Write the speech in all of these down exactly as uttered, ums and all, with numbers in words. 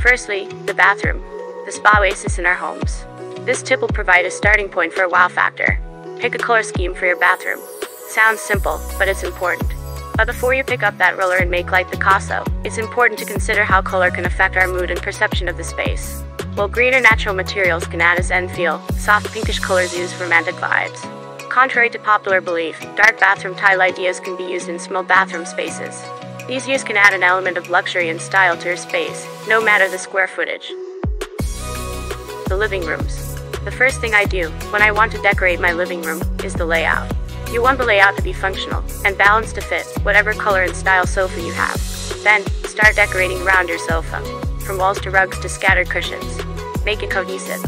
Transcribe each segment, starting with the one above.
Firstly, the bathroom, the spa oasis in our homes. This tip will provide a starting point for a wow factor. Pick a color scheme for your bathroom. Sounds simple, but it's important. But before you pick up that roller and make like Picasso, it's important to consider how color can affect our mood and perception of the space. While green or natural materials can add as end feel, soft pinkish colors use romantic vibes. Contrary to popular belief, dark bathroom tile ideas can be used in small bathroom spaces. These hues can add an element of luxury and style to your space, no matter the square footage. The living rooms. The first thing I do when I want to decorate my living room is the layout. You want the layout to be functional and balanced to fit whatever color and style sofa you have. Then, start decorating around your sofa, from walls to rugs to scattered cushions. Make it cohesive.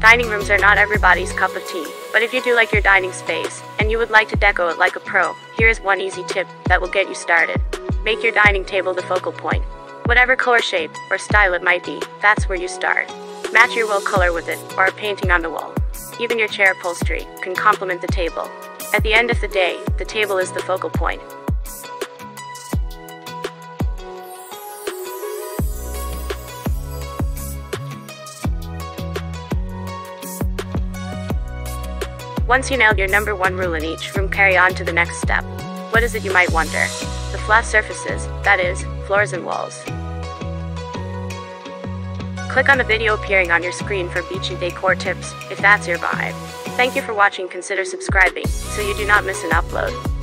Dining rooms are not everybody's cup of tea, but if you do like your dining space, and you would like to deco it like a pro, here is one easy tip that will get you started. Make your dining table the focal point. Whatever color, shape, or style it might be, that's where you start. Match your wall color with it, or a painting on the wall. Even your chair upholstery can complement the table. At the end of the day, the table is the focal point. Once you nailed your number one rule in each room, carry on to the next step. What is it, you might wonder? The flat surfaces, that is, floors and walls. Click on the video appearing on your screen for beach and decor tips, if that's your vibe. Thank you for watching. Consider subscribing so you do not miss an upload.